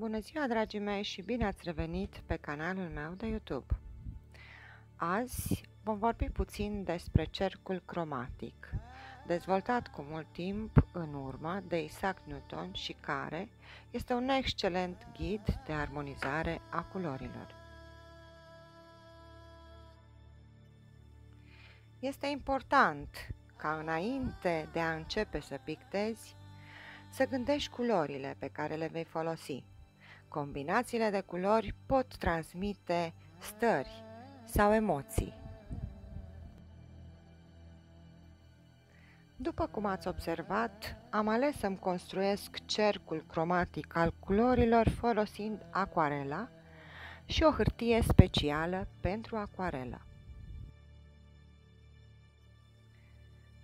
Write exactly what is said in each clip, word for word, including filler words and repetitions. Bună ziua, dragii mei, și bine ați revenit pe canalul meu de YouTube. Azi vom vorbi puțin despre cercul cromatic, dezvoltat cu mult timp în urmă de Isaac Newton și care este un excelent ghid de armonizare a culorilor. Este important ca înainte de a începe să pictezi, să gândești culorile pe care le vei folosi. Combinațiile de culori pot transmite stări sau emoții. După cum ați observat, am ales să-mi construiesc cercul cromatic al culorilor folosind acuarela și o hârtie specială pentru acuarela.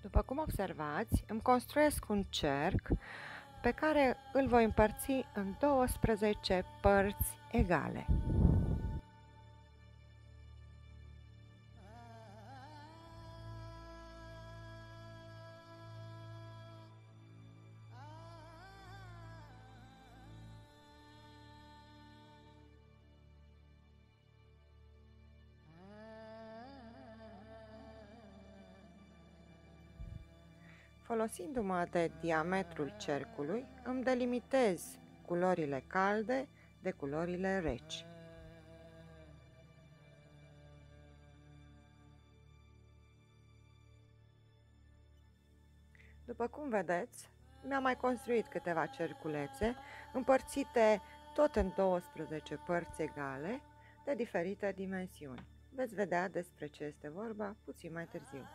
După cum observați, îmi construiesc un cerc pe care îl voi împărți în douăsprezece părți egale. Folosindu-mă de diametrul cercului, îmi delimitez culorile calde de culorile reci. După cum vedeți, mi-am mai construit câteva cerculețe, împărțite tot în douăsprezece părți egale, de diferite dimensiuni. Veți vedea despre ce este vorba puțin mai târziu.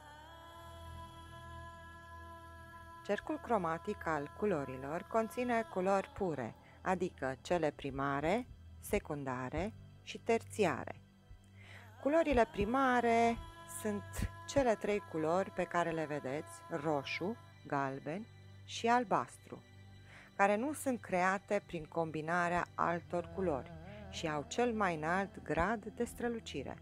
Cercul cromatic al culorilor conține culori pure, adică cele primare, secundare și terțiare. Culorile primare sunt cele trei culori pe care le vedeți, roșu, galben și albastru, care nu sunt create prin combinarea altor culori și au cel mai înalt grad de strălucire.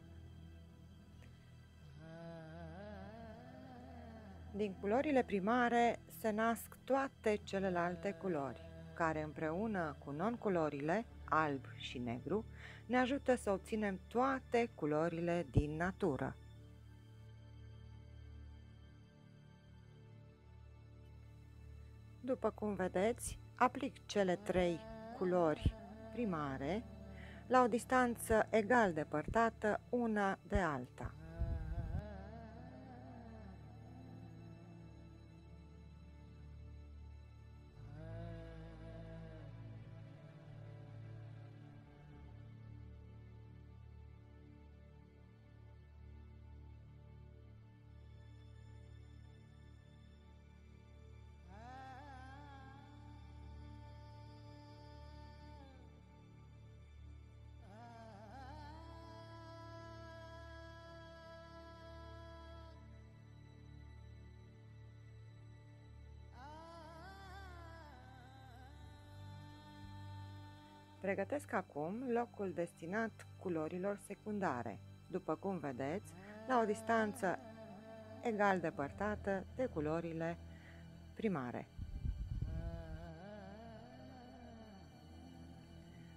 Din culorile primare se nasc toate celelalte culori, care împreună cu non-culorile, alb și negru, ne ajută să obținem toate culorile din natură. După cum vedeți, aplic cele trei culori primare la o distanță egal depărtată una de alta. Pregătesc acum locul destinat culorilor secundare, după cum vedeți, la o distanță egal depărtată de culorile primare.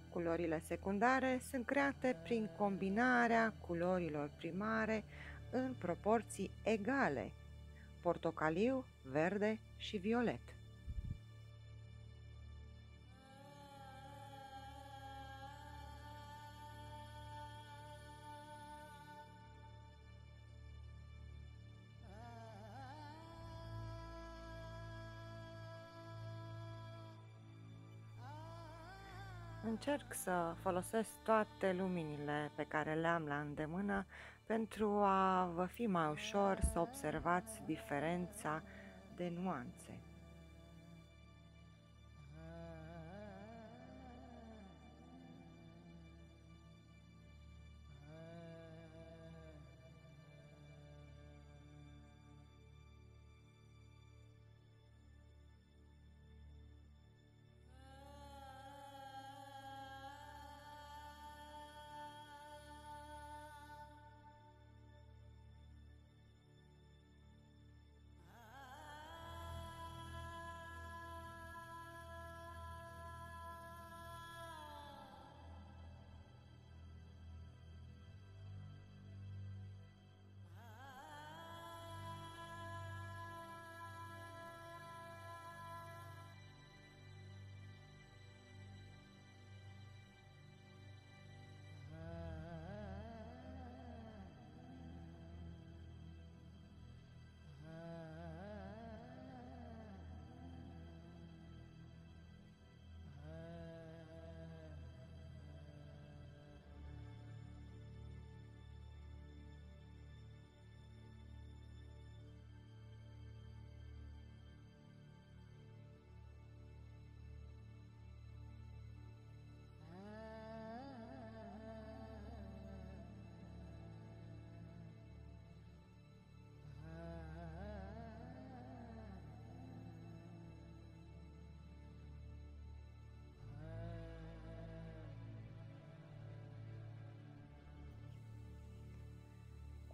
Culorile secundare sunt create prin combinarea culorilor primare în proporții egale, portocaliu, verde și violet. Încerc să folosesc toate luminile pe care le am la îndemână pentru a vă fi mai ușor să observați diferența de nuanțe.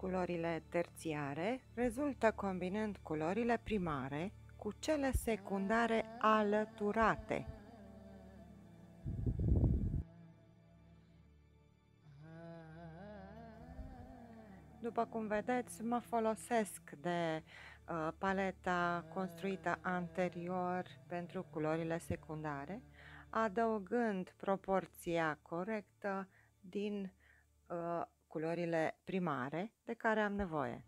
culorile terțiare rezultă combinând culorile primare cu cele secundare alăturate. După cum vedeți, mă folosesc de uh, paleta construită anterior pentru culorile secundare, adăugând proporția corectă din uh, culorile primare de care am nevoie.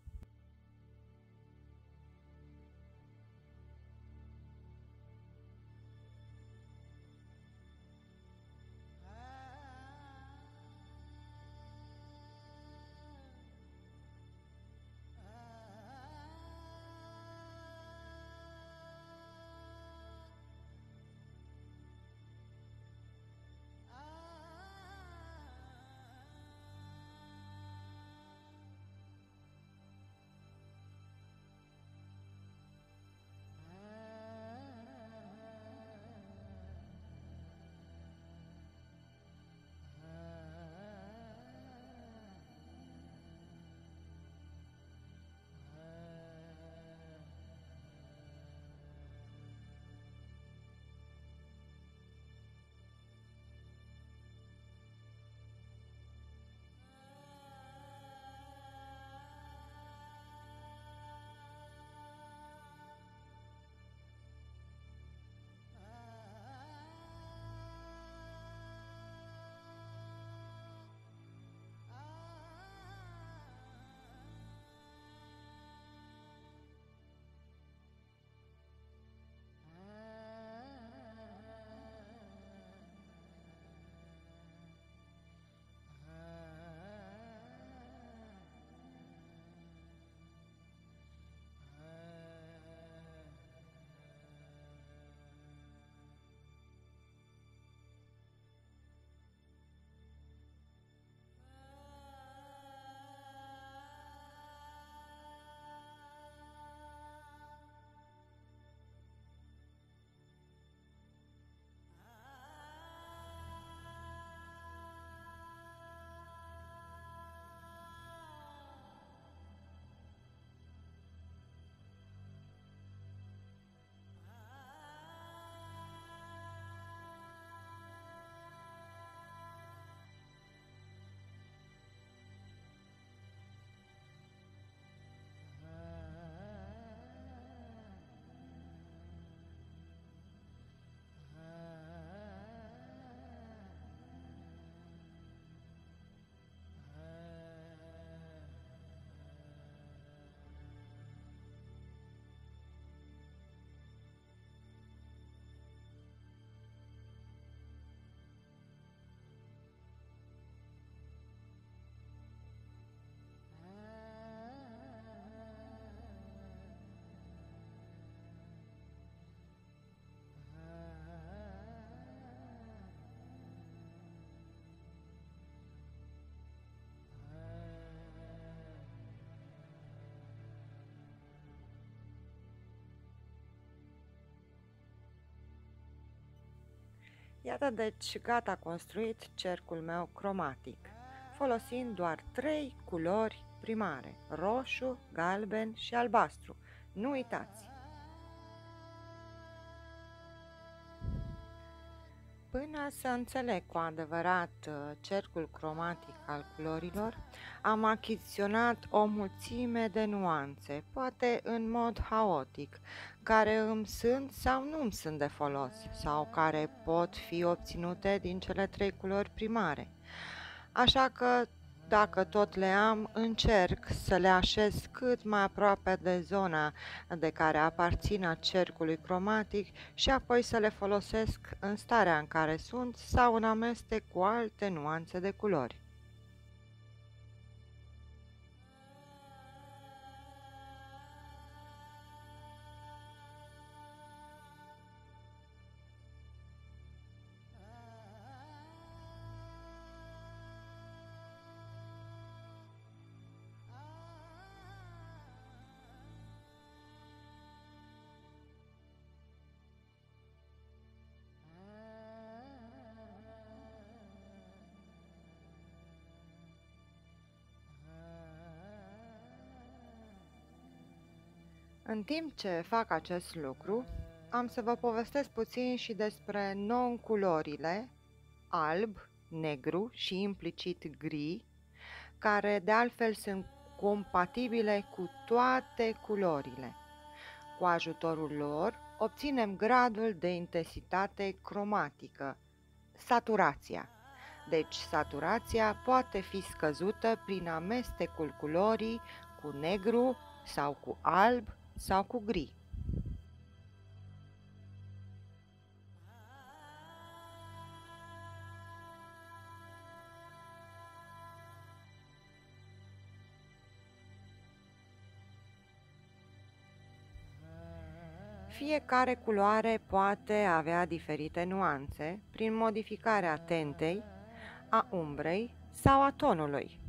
Iată deci gata construit cercul meu cromatic, folosind doar trei culori primare, roșu, galben și albastru. Nu uitați! Până să înțeleg cu adevărat cercul cromatic al culorilor, am achiziționat o mulțime de nuanțe, poate în mod haotic, care îmi sunt sau nu îmi sunt de folos, sau care pot fi obținute din cele trei culori primare. Așa că, dacă tot le am, încerc să le așez cât mai aproape de zona de care aparțin a cercului cromatic și apoi să le folosesc în starea în care sunt sau în amestec cu alte nuanțe de culori. În timp ce fac acest lucru, am să vă povestesc puțin și despre nonculorile, alb, negru și implicit gri, care de altfel sunt compatibile cu toate culorile. Cu ajutorul lor obținem gradul de intensitate cromatică, saturația. Deci saturația poate fi scăzută prin amestecul culorii cu negru sau cu alb sau cu gri. Fiecare culoare poate avea diferite nuanțe prin modificarea tentei, a umbrei sau a tonului.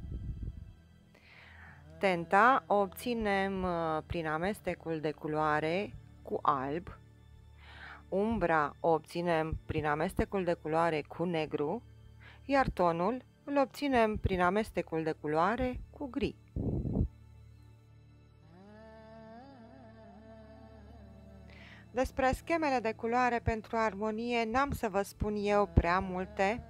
Tenta o obținem prin amestecul de culoare cu alb, umbra o obținem prin amestecul de culoare cu negru, iar tonul îl obținem prin amestecul de culoare cu gri. Despre schemele de culoare pentru armonie n-am să vă spun eu prea multe,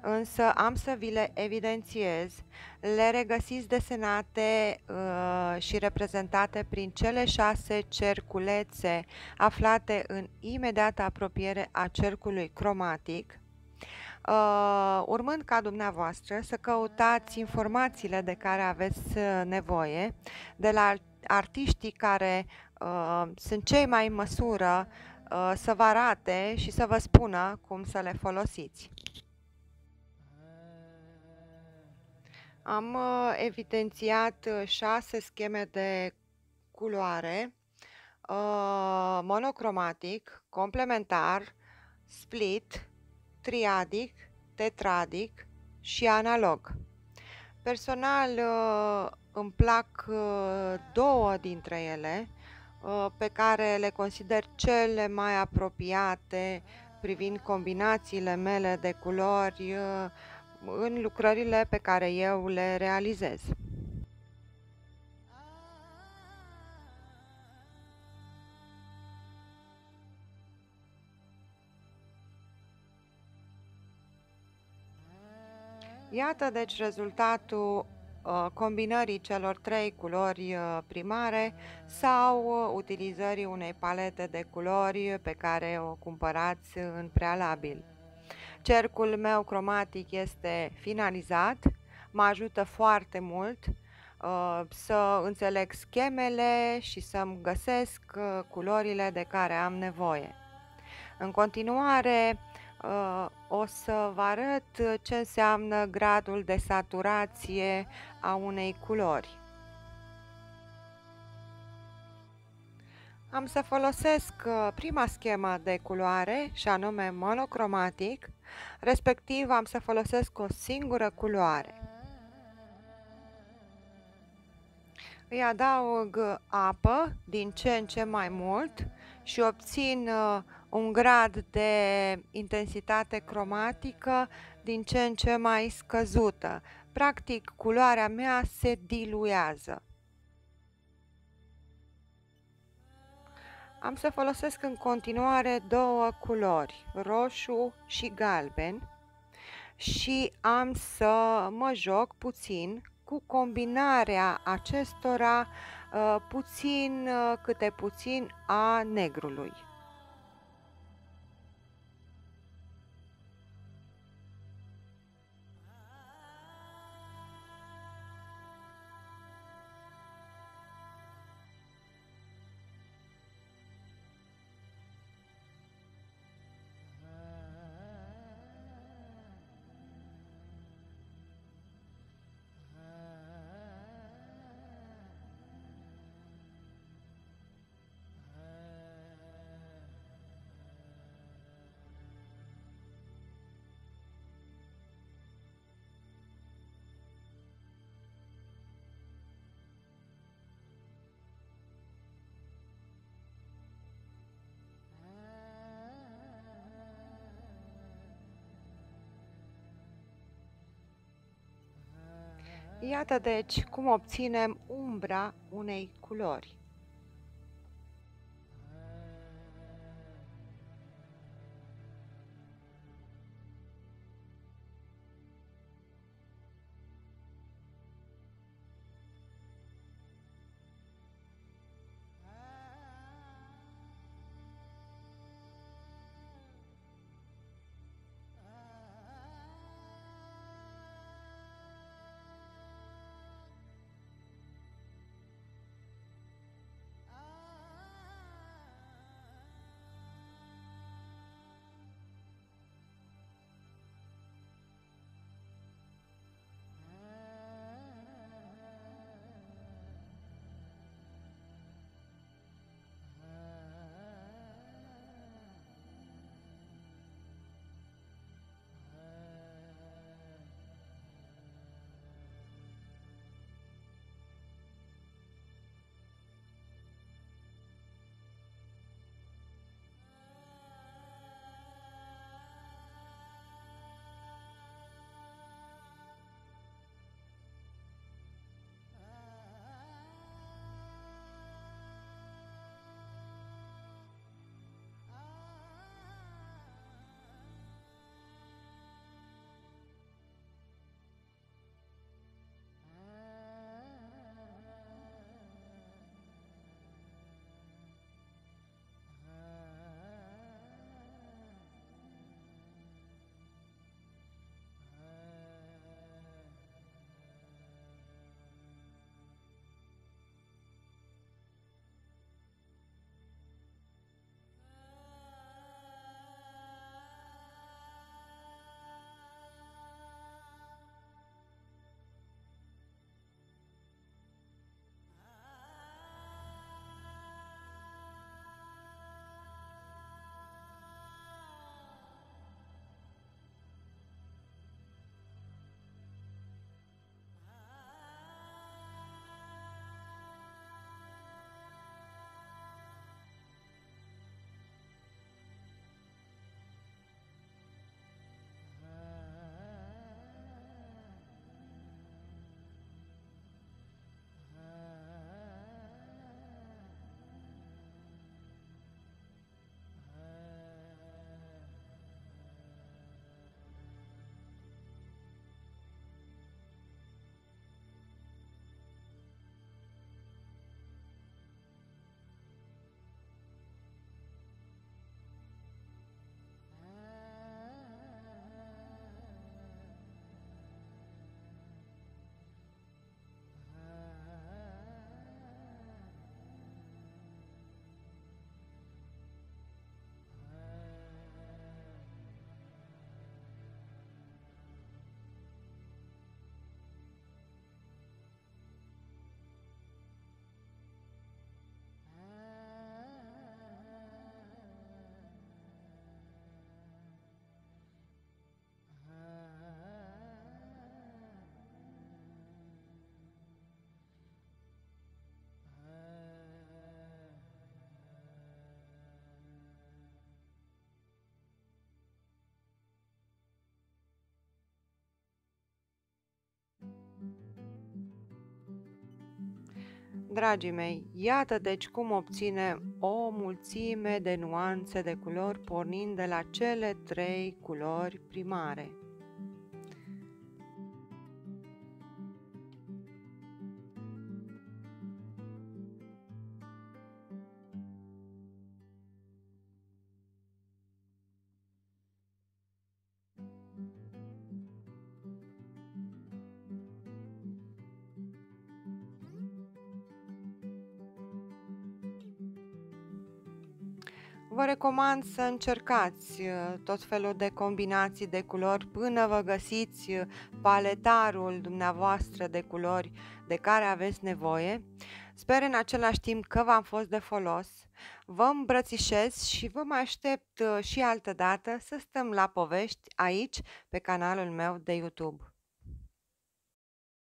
însă am să vi le evidențiez. Le regăsiți desenate uh, și reprezentate prin cele șase cerculețe aflate în imediată apropiere a cercului cromatic, uh, urmând ca dumneavoastră să căutați informațiile de care aveți nevoie de la artiștii care uh, sunt cei mai în măsură uh, să vă arate și să vă spună cum să le folosiți. Am uh, evidențiat șase scheme de culoare, uh, monocromatic, complementar, split, triadic, tetradic și analog. Personal, uh, îmi plac două dintre ele, pe care le consider cele mai apropiate privind combinațiile mele de culori în lucrările pe care eu le realizez. Iată deci rezultatul combinării celor trei culori primare sau utilizării unei palete de culori pe care o cumpărați în prealabil. Cercul meu cromatic este finalizat, mă ajută foarte mult să înțeleg schemele și să-mi găsesc culorile de care am nevoie. În continuare, o să vă arăt ce înseamnă gradul de saturație a unei culori. Am să folosesc prima schemă de culoare, și anume monocromatic, respectiv am să folosesc o singură culoare. Îi adaug apă din ce în ce mai mult și obțin un grad de intensitate cromatică din ce în ce mai scăzută. Practic, culoarea mea se diluează. Am să folosesc în continuare două culori, roșu și galben, și am să mă joc puțin cu combinarea acestora, puțin câte puțin, a negrului. Iată deci cum obținem umbra unei culori. Dragii mei, iată deci cum obținem o mulțime de nuanțe de culori pornind de la cele trei culori primare. Vă recomand să încercați tot felul de combinații de culori până vă găsiți paletarul dumneavoastră de culori de care aveți nevoie. Sper în același timp că v-am fost de folos. Vă îmbrățișez și vă mai aștept și altă dată să stăm la povești aici pe canalul meu de YouTube.